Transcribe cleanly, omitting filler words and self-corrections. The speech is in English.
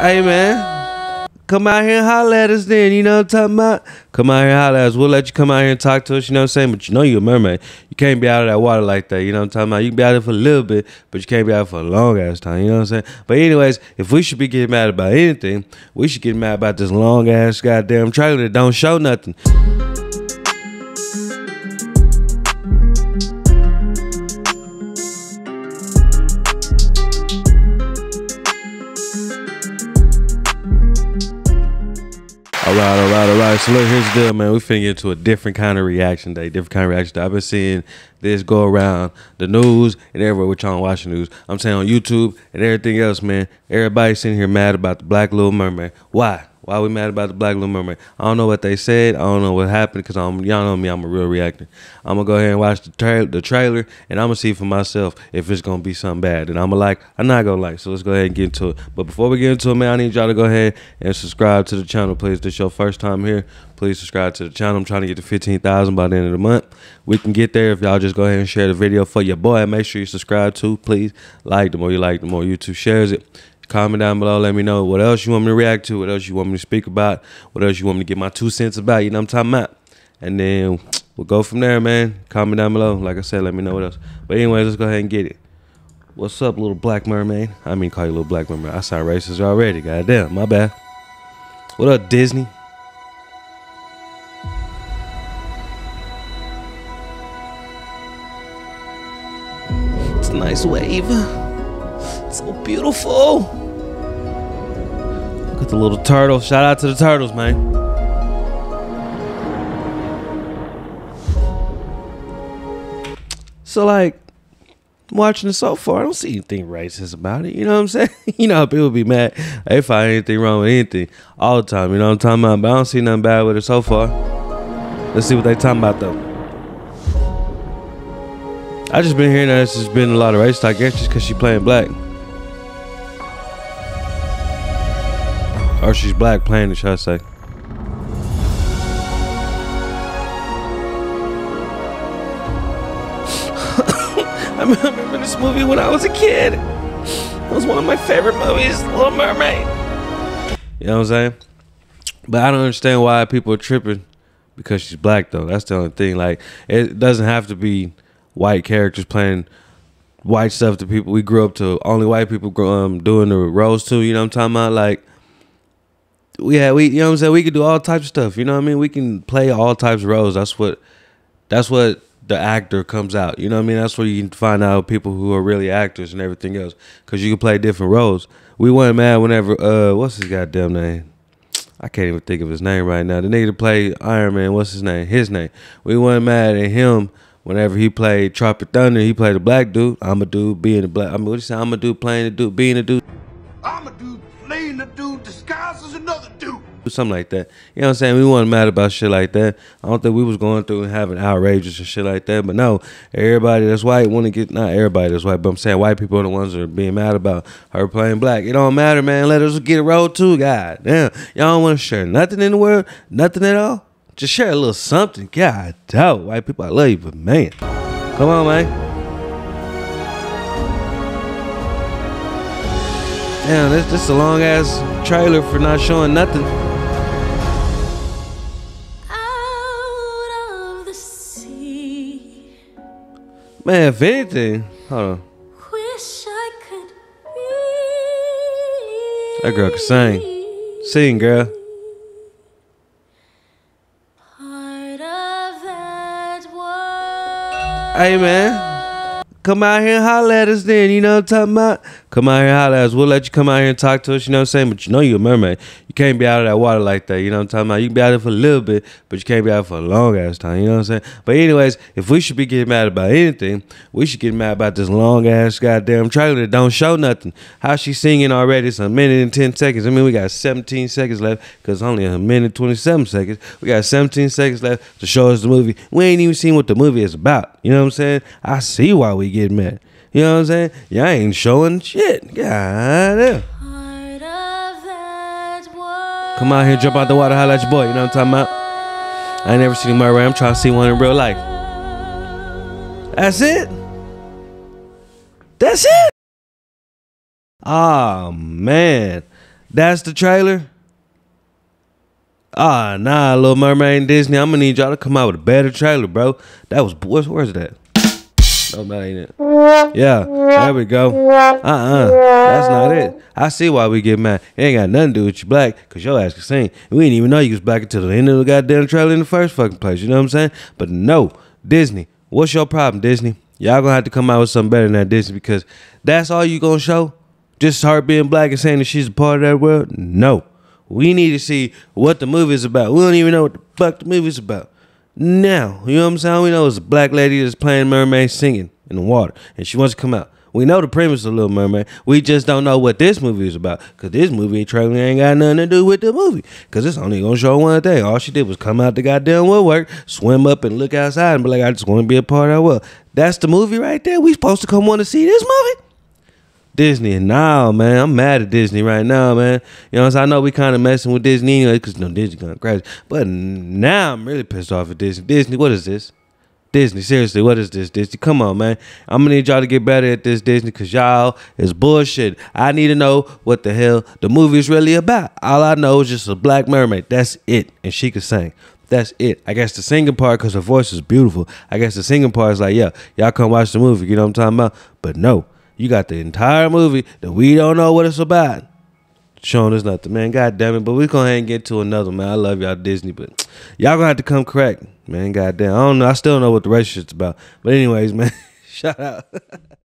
Hey, man. Come out here and holler at us then. You know what I'm talking about? Come out here and holler at us. We'll let you come out here and talk to us. You know what I'm saying? But you know you're a mermaid. You can't be out of that water like that. You know what I'm talking about? You can be out there for a little bit, but you can't be out for a long ass time. You know what I'm saying? But anyways, if we should be getting mad about anything, we should get mad about this long ass goddamn trailer that don't show nothing. All right. So look, here's the deal, man. We finna get into a different kind of reaction day. I've been seeing this go around the news and everywhere. We're trying to watch the news. I'm saying on YouTube and everything else, man. Everybody's sitting here mad about the Black Little Mermaid. Why? Why are we mad about the Black Little Mermaid? I don't know what they said. I don't know what happened because y'all know me. I'm a real reactor. I'm going to go ahead and watch the trailer and I'm going to see for myself if it's going to be something bad. And I'm not going to like. So let's go ahead and get into it. But before we get into it, man, I need y'all to go ahead and subscribe to the channel, please. If this is your first time here, please subscribe to the channel. I'm trying to get to 15,000 by the end of the month. We can get there if y'all just go ahead and share the video for your boy. Make sure you subscribe too, please. Like, the more you like, the more YouTube shares it. Comment down below, let me know what else you want me to react to, what else you want me to speak about, what else you want me to get my 2 cents about, you know what I'm talking about? And then we'll go from there, man. Comment down below. Like I said, let me know what else. But anyways, let's go ahead and get it. What's up, little black mermaid? I mean, call you little black mermaid. I sound racist already, goddamn, my bad. What up, Disney? It's a nice wave. So beautiful. Look at the little turtle. Shout out to the turtles, man. So like, I'm watching it so far, I don't see anything racist about it. You know what I'm saying? You know how people be mad. They find anything wrong with anything all the time. You know what I'm talking about? But I don't see nothing bad with it so far. Let's see what they talking about though. I just been hearing that it's just been a lot of racist, I guess, just cause she playing black. Or she's black playing it, should I say. I remember this movie when I was a kid. It was one of my favorite movies, Little Mermaid. You know what I'm saying? But I don't understand why people are tripping because she's black, though. That's the only thing. Like, it doesn't have to be white characters playing white stuff to people we grew up to. Only white people doing the roles, too. You know what I'm talking about? Like, we you know what I'm saying, we could do all types of stuff, you know what I mean? We can play all types of roles. That's what the actor comes out, you know what I mean? That's where you can find out people who are really actors and everything else, because you can play different roles. We weren't mad whenever what's his goddamn name? I can't even think of his name right now. The nigga that played Iron Man, what's his name? We weren't mad at him whenever he played Tropic Thunder. He played a black dude. I'm a dude being a black. I mean, what you say? I'm a dude playing a dude being a dude. I'm a dude playing a dude disguised as another dude. Something like that. You know what I'm saying? We weren't mad about shit like that. I don't think we was going through and having outrageous and shit like that. But no, everybody that's white want to get, not everybody that's white, but I'm saying white people are the ones that are being mad about her playing black. It don't matter, man. Let us get a roll too, God damn. Y'all don't want to share nothing in the world, nothing at all. Just share a little something. God damn, white people, I love you, but man, come on, man. Damn, this is a long ass trailer for not showing nothing. Out of the sea. Man, if anything, hold on. Wish I could be. That girl can sing. Sing, girl. Part of that world. Hey, man. Come out here and holler at us then, you know what I'm talking about? Come out here and holler at us. We'll let you come out here and talk to us, you know what I'm saying? But you know you're a mermaid. You can't be out of that water like that, you know what I'm talking about? You can be out there for a little bit, but you can't be out for a long ass time, you know what I'm saying? But anyways, if we should be getting mad about anything, we should get mad about this long ass goddamn trailer that don't show nothing. How she singing already? It's 1 minute and 10 seconds. I mean, we got 17 seconds left because only 1 minute 27 seconds. We got 17 seconds left to show us the movie. We ain't even seen what the movie is about, you know what I'm saying? I see why we get mad. You know what I'm saying? Y'all ain't showing shit. God damn. Come out here, jump out the water, holla at your boy. You know what I'm talking about? I ain't never seen a mermaid. I'm trying to see one in real life. That's it? That's it? Oh, man. That's the trailer? Ah, nah, Little Mermaid and Disney. I'm gonna need y'all to come out with a better trailer, bro. That was, where's that? No, that ain't it. Yeah, there we go. That's not it. I see why we get mad. It ain't got nothing to do with you black, because your ass can sing. We didn't even know you was black until the end of the goddamn trailer in the first fucking place, you know what I'm saying? But no, Disney, what's your problem, Disney? Y'all gonna have to come out with something better than that, Disney, because that's all you gonna show? Just her being black and saying that she's a part of that world? No. We need to see what the movie's about. We don't even know what the fuck the movie's about. Now, you know what I'm saying? We know it's a black lady that's playing mermaid singing in the water, and she wants to come out. We know the premise of Little Mermaid. We just don't know what this movie is about, because this movie trailer ain't got nothing to do with the movie, because it's only going to show one thing. All she did was come out the goddamn woodwork, swim up and look outside and be like, I just want to be a part of that world. That's the movie right there. We supposed to come want to see this movie? Disney, nah, man, I'm mad at Disney right now, man. You know what I'm saying? I know we kind of messing with Disney anyway, because no, Disney kind of crazy. But now I'm really pissed off at Disney. Disney, what is this? Disney, seriously, what is this, Disney? Come on, man. I'm going to need y'all to get better at this, Disney, because y'all is bullshit. I need to know what the hell the movie is really about. All I know is just a black mermaid. That's it. And she can sing. That's it. I guess the singing part, because her voice is beautiful. I guess the singing part is like, yeah, y'all come watch the movie. You know what I'm talking about? But no. You got the entire movie that we don't know what it's about showing us nothing, man. God damn it. But we're going to get to another, man. I love y'all, Disney, but y'all going to have to come correct, man. God damn. I don't know. I still don't know what the relationship's about. But anyways, man, shout out.